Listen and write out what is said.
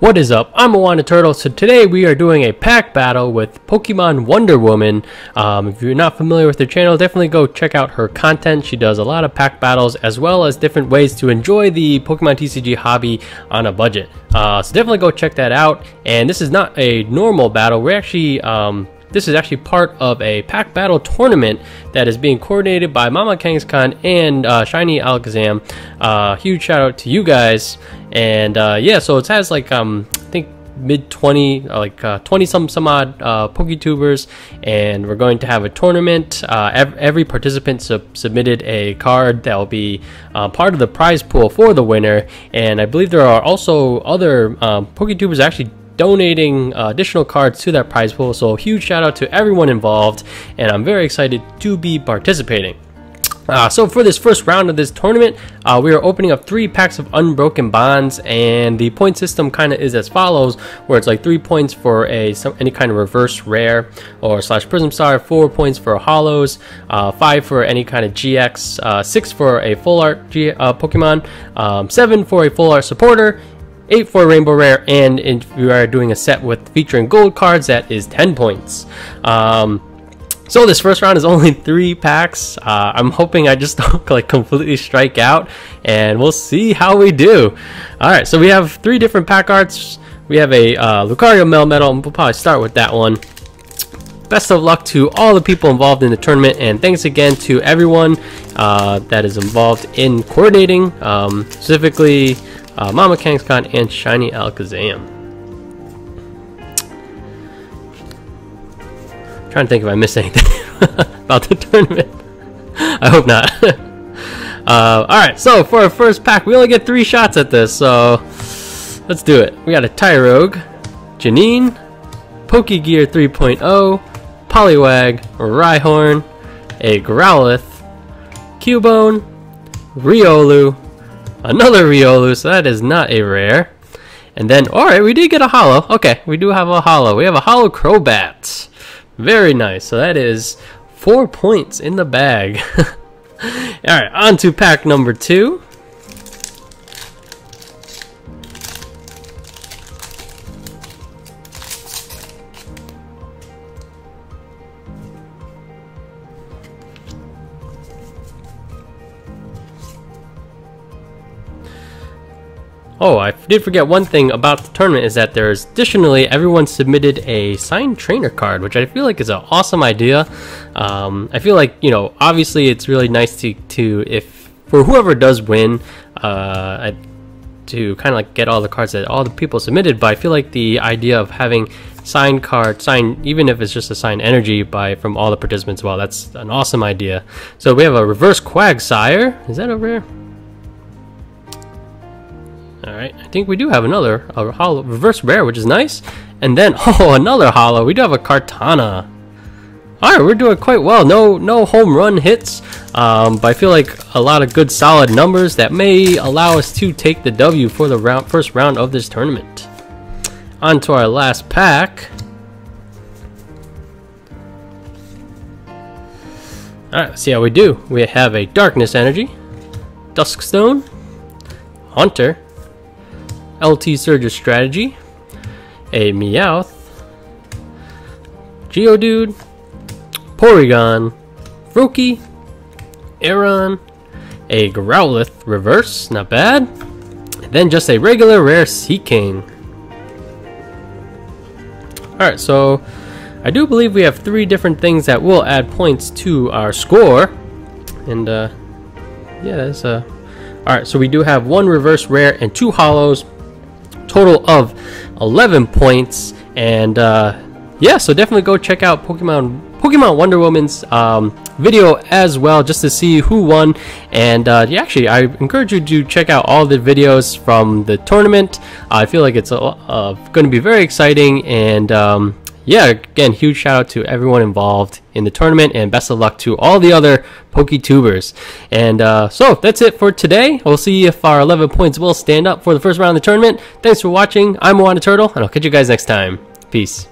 What is up? I'm iWAHnnaTurtle. So today we are doing a pack battle with Pokémon Wonder Woman. If you're not familiar with her channel, definitely go check out her content. She does a lot of pack battles as well as different ways to enjoy the Pokémon TCG hobby on a budget. So definitely go check that out. And this is not a normal battle. We're actually this is actually part of a pack battle tournament that is being coordinated by Mama Kangaskhan and Shiny Alakazam. Huge shout out to you guys. And yeah, so it has like I think mid-20, like 20-some odd PokeTubers, and we're going to have a tournament. Every participant submitted a card that will be part of the prize pool for the winner. And I believe there are also other PokeTubers actually donating additional cards to that prize pool, so huge shout out to everyone involved, and I'm very excited to be participating. So for this first round of this tournament, we are opening up 3 packs of Unbroken Bonds, and the point system kind of is as follows, where it's like 3 points for any kind of reverse rare or slash Prism Star, 4 points for holos, 5 for any kind of GX, 6 for a full art Pokemon, 7 for a full art supporter, 8 for rainbow rare, and if you are doing a set with featuring gold cards, that is 10 points. So this first round is only 3 packs. I'm hoping I just don't like completely strike out, and we'll see how we do. All right, so we have 3 different pack arts. We have a Lucario Melmetal, and we'll probably start with that one. Best of luck to all the people involved in the tournament, and thanks again to everyone that is involved in coordinating, specifically Mama Kangaskhan and Shiny Alakazam. I'm trying to think if I missed anything about the tournament. I hope not. Alright, so for our first pack, we only get 3 shots at this, so let's do it. We got a Tyrogue, Janine, Pokegear 3.0, Poliwag, Rhyhorn, a Growlithe, Cubone, Riolu, another Riolu, so that is not a rare. And then, alright, we did get a holo. Okay, we do have a holo. We have a holo Crobat. Very nice. So that is 4 points in the bag. Alright, on to pack number 2. Oh, I did forget one thing about the tournament, is that there's additionally everyone submitted a signed trainer card, which I feel like is an awesome idea. I feel like, you know, obviously it's really nice to if for whoever does win, to kind of like get all the cards that all the people submitted. But I feel like the idea of having signed card, signed, even if it's just a signed energy by from all the participants, well, that's an awesome idea. So we have a reverse Quagsire. Is that over here? Alright, I think we do have another holo, reverse rare, which is nice. And then, oh, another holo. We do have a Kartana. Alright, we're doing quite well. No home run hits, but I feel like a lot of good solid numbers that may allow us to take the W for the first round of this tournament. On to our last pack. Alright, let's see how we do. We have a Darkness Energy, Duskstone, Haunter, LT Surge's Strategy, a Meowth, Geodude, Porygon, Froakie, Aeron, a Growlithe reverse, not bad, and then just a regular rare Seaking. Alright, so I do believe we have 3 different things that will add points to our score, and yeah, that's a alright, so we do have 1 reverse rare and 2 holos, total of 11 points. And yeah, so definitely go check out Pokemon Wonder Woman's video as well, just to see who won. And yeah, actually I encourage you to check out all the videos from the tournament. I feel like it's going to be very exciting. And yeah, again, huge shout out to everyone involved in the tournament, and best of luck to all the other PokeTubers. And so that's it for today. We'll see if our 11 points will stand up for the first round of the tournament. Thanks for watching. I'm iWAHnnaTurtle, and I'll catch you guys next time. Peace.